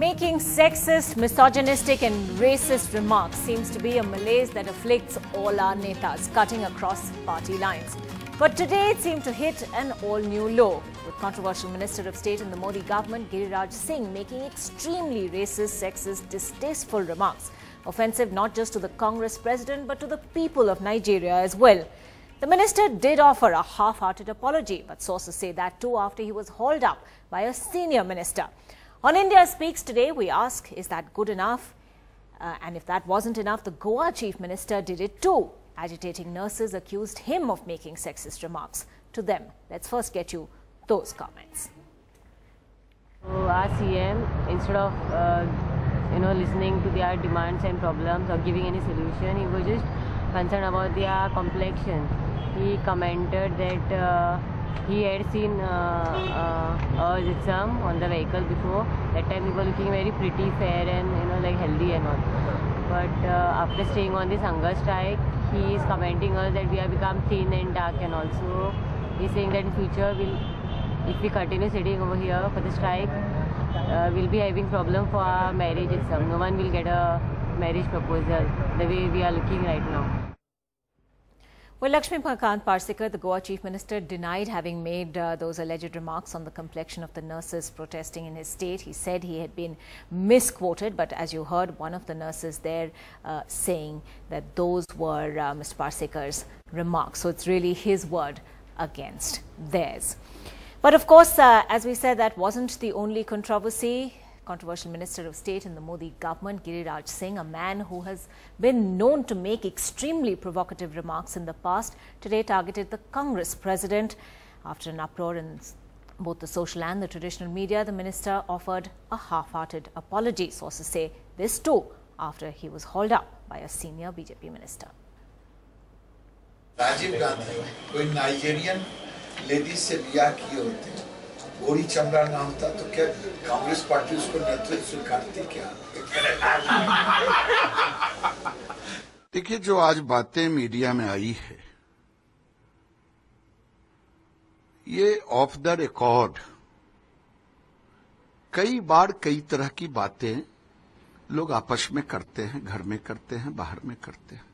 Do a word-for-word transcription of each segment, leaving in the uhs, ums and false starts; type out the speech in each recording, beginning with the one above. Making sexist, misogynistic and racist remarks seems to be a malaise that afflicts all our netas, cutting across party lines. But today it seemed to hit an all-new low, with controversial Minister of State in the Modi government, Giriraj Singh, making extremely racist, sexist, distasteful remarks, offensive not just to the Congress president but to the people of Nigeria as well. The minister did offer a half-hearted apology, but sources say that too after he was hauled up by a senior minister. On India Speaks today, we ask, is that good enough? Uh, and if that wasn't enough, the Goa chief minister did it too. Agitating nurses accused him of making sexist remarks to them. Let's first get you those comments. So our C M, instead of uh, you know, listening to their demands and problems or giving any solution, he was just concerned about their complexion. He commented that uh, he had seen uh, uh, uh, some on the vehicle before. That time he was looking very pretty, fair, and you know, like healthy and all. But uh, after staying on this hunger strike, he is commenting on that we have become thin and dark, and also he's saying that in future, we'll, if we continue sitting over here for the strike, uh, we'll be having problem for our marriage itself. No one will get a marriage proposal the way we are looking right now. Well, Laxmikant Parsekar, the Goa chief minister, denied having made uh, those alleged remarks on the complexion of the nurses protesting in his state. He said he had been misquoted, but as you heard, one of the nurses there uh, saying that those were uh, Mister Parsekar's remarks. So it's really his word against theirs. But of course, uh, as we said, that wasn't the only controversy. Controversial Minister of State in the Modi government, Giriraj Singh, a man who has been known to make extremely provocative remarks in the past, today targeted the Congress president. After an uproar in both the social and the traditional media, the minister offered a half-hearted apology. Sources say this too after he was hauled up by a senior B J P minister. Rajiv Gandhi, कोई Nigerian ladies से ब्याह किए होते हैं, गोरी चमड़ा ना होता तो क्या कांग्रेस पार्टी उसको नेतृत्व स्वीकारती क्या? देखिए, जो आज बातें मीडिया में आई है, ये ऑफ द रिकॉर्ड कई बार कई तरह की बातें लोग आपस में करते हैं, घर में करते हैं, बाहर में करते हैं।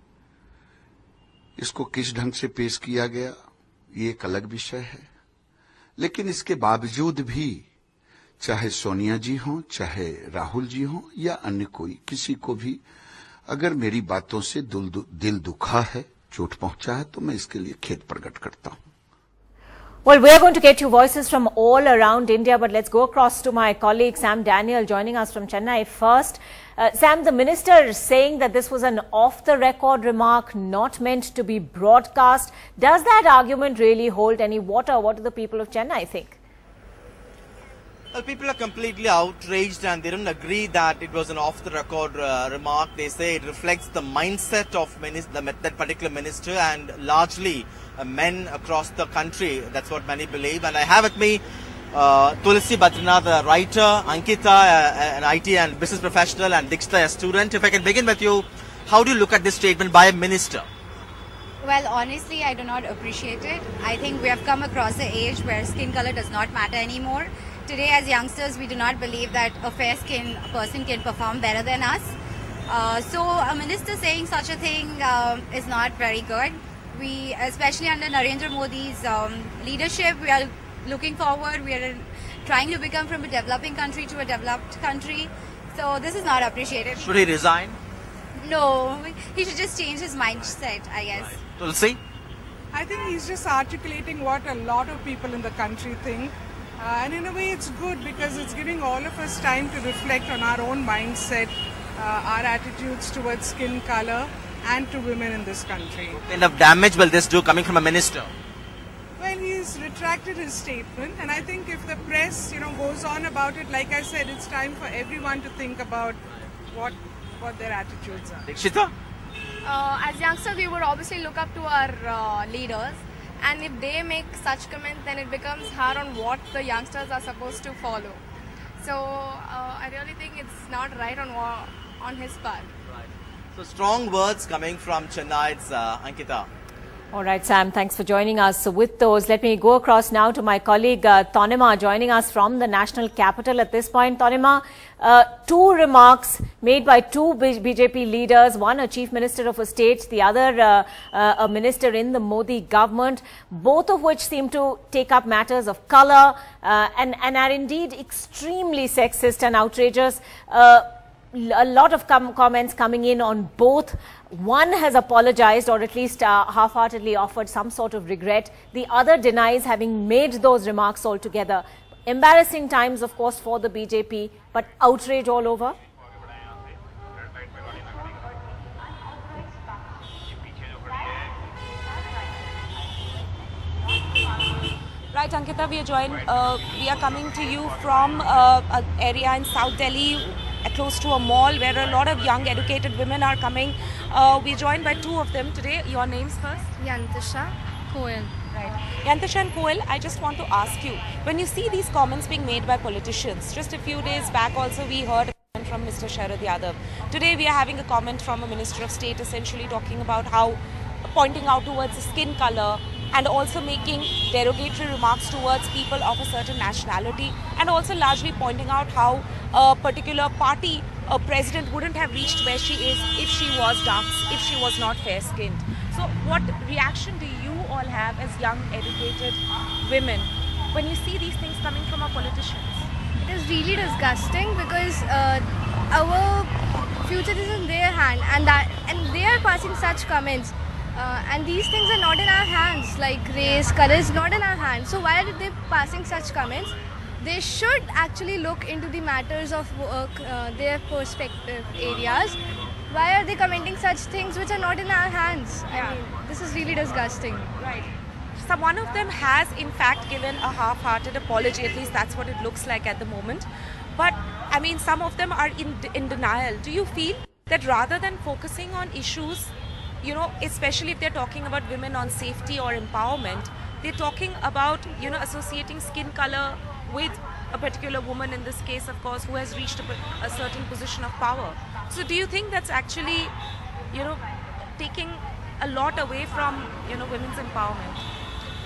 इसको किस ढंग से पेश किया गया ये एक अलग विषय है, लेकिन इसके बावजूद भी चाहे सोनिया जी हों, चाहे राहुल जी हों या अन्य कोई, किसी को भी अगर मेरी बातों से दिल, दिल दुखा है, चोट पहुंचा है, तो मैं इसके लिए खेद प्रकट करता हूं। Well, we are going to get you voices from all around India, but let's go across to my colleague Sam Daniel joining us from Chennai first. Uh, Sam, the minister saying that this was an off-the-record remark, not meant to be broadcast. Does that argument really hold any water? What do the people of Chennai think? Well, people are completely outraged and they don't agree that it was an off-the-record uh, remark. They say it reflects the mindset of minister, that particular minister, and largely uh, men across the country. That's what many believe. And I have with me uh, Tulsi Badana, the writer, Ankita, uh, an I T and business professional, and Dikshita, a student. If I can begin with you, how do you look at this statement by a minister? Well, honestly, I do not appreciate it. I think we have come across an age where skin color does not matter anymore. Today, as youngsters, we do not believe that a fair-skinned person can perform better than us. Uh, so, a minister saying such a thing uh, is not very good. We, especially under Narendra Modi's um, leadership, we are looking forward. We are trying to become from a developing country to a developed country. So, this is not appreciated. Should he resign? No, he should just change his mindset, I guess. Right. Tulsi? I think he's just articulating what a lot of people in the country think. Uh, and in a way it's good because it's giving all of us time to reflect on our own mindset, uh, our attitudes towards skin color and to women in this country. What kind of damage will this do coming from a minister? Well, he's retracted his statement, and I think if the press, you know, goes on about it, like I said, it's time for everyone to think about what, what their attitudes are. Dikshita? Uh, as youngsters, we would obviously look up to our uh, leaders. And if they make such comments, then it becomes hard on what the youngsters are supposed to follow. So uh, I really think it's not right on on his part. Right. So strong words coming from Chennai's uh, Ankita. All right, Sam, thanks for joining us with those. Let me go across now to my colleague uh, Tanima, joining us from the national capital at this point. Tanima, uh, two remarks made by two B J P leaders, one a chief minister of a state, the other uh, uh, a minister in the Modi government, both of which seem to take up matters of colour uh, and, and are indeed extremely sexist and outrageous. Uh, A lot of com comments coming in on both. One has apologized or at least uh, half-heartedly offered some sort of regret. The other denies having made those remarks altogether. Embarrassing times, of course, for the B J P, but outrage all over. Right, Ankita, we are joined. Uh, we are coming to you from uh, an area in South Delhi, close to a mall where a lot of young educated women are coming. Uh, we're joined by two of them today. Your names first? Yantasha Kaul. Right. Yantasha and Kaul, I just want to ask you, when you see these comments being made by politicians, just a few days back also we heard a comment from Mister Sharad Yadav. Today we are having a comment from a Minister of State essentially talking about how pointing out towards the skin colour and also making derogatory remarks towards people of a certain nationality, and also largely pointing out how a particular party, a president, wouldn't have reached where she is if she was dark, if she was not fair-skinned. So what reaction do you all have as young, educated women when you see these things coming from our politicians? It is really disgusting because uh, our future is in their hand, and, that, and they are passing such comments. Uh, and these things are not in our hands, like race, colour is not in our hands. So why are they passing such comments? They should actually look into the matters of work, uh, their perspective areas. Why are they commenting such things which are not in our hands? Yeah. I mean, this is really disgusting. Right. So one of them has in fact given a half-hearted apology, at least that's what it looks like at the moment. But I mean, some of them are in, in denial. Do you feel that rather than focusing on issues, you know, especially if they're talking about women on safety or empowerment, they're talking about, you know, associating skin color with a particular woman, in this case, of course, who has reached a, a certain position of power. So do you think that's actually, you know, taking a lot away from, you know, women's empowerment?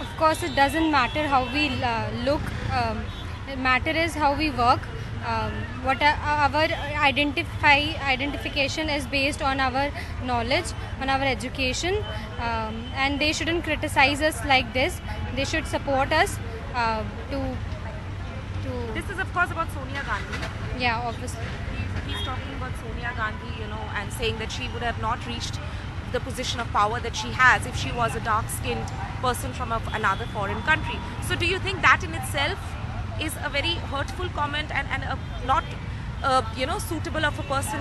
Of course, it doesn't matter how we uh, look. Um, it matter is how we work. Um, what are, our identify identification is based on our knowledge, on our education, um, and they shouldn't criticize us like this. They should support us uh, to, to... This is of course about Sonia Gandhi. Yeah, obviously. He's, he's talking about Sonia Gandhi, you know, and saying that she would have not reached the position of power that she has if she was a dark-skinned person from a, another foreign country. So do you think that in itself is a very hurtful comment and, and a, not, uh, you know, suitable of a person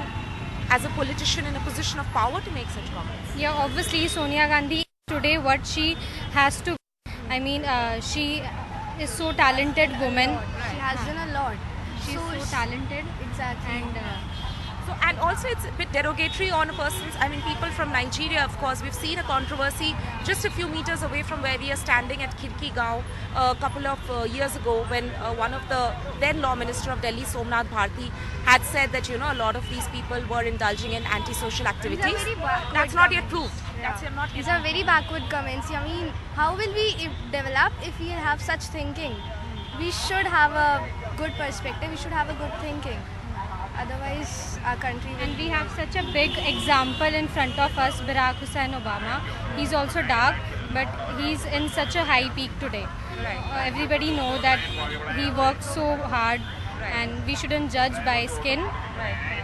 as a politician in a position of power to make such comments? Yeah, obviously Sonia Gandhi today what she has to, I mean, uh, she is so talented woman. She has done a lot. She's so, so talented. Exactly. And, uh, So, and also it's a bit derogatory on a person's, I mean people from Nigeria, of course, we've seen a controversy just a few meters away from where we are standing at Kirkigaon uh, a couple of uh, years ago when uh, one of the then Law Minister of Delhi, Somnath Bharti, had said that, you know, a lot of these people were indulging in anti-social activities. These are very backward That's not comments. yet proved. Yeah. That's not yet These are very backward comments. I mean, how will we develop if we have such thinking? We should have a good perspective, we should have a good thinking. Otherwise, our country will... And we have such a big example in front of us, Barack Hussein Obama. He's also dark, but he's in such a high peak today. Right. Uh, everybody know that he worked so hard, right, and we shouldn't judge by skin. Right.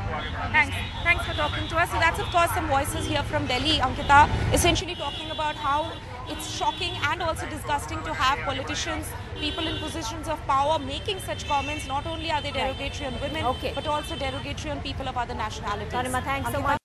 Thanks. Thanks for talking to us. So that's, of course, some voices here from Delhi, Ankita, essentially talking about how it's shocking and also disgusting to have politicians, people in positions of power making such comments. Not only are they derogatory on women, okay, but also derogatory on people of other nationalities. Tanima, thanks Ankita. so much.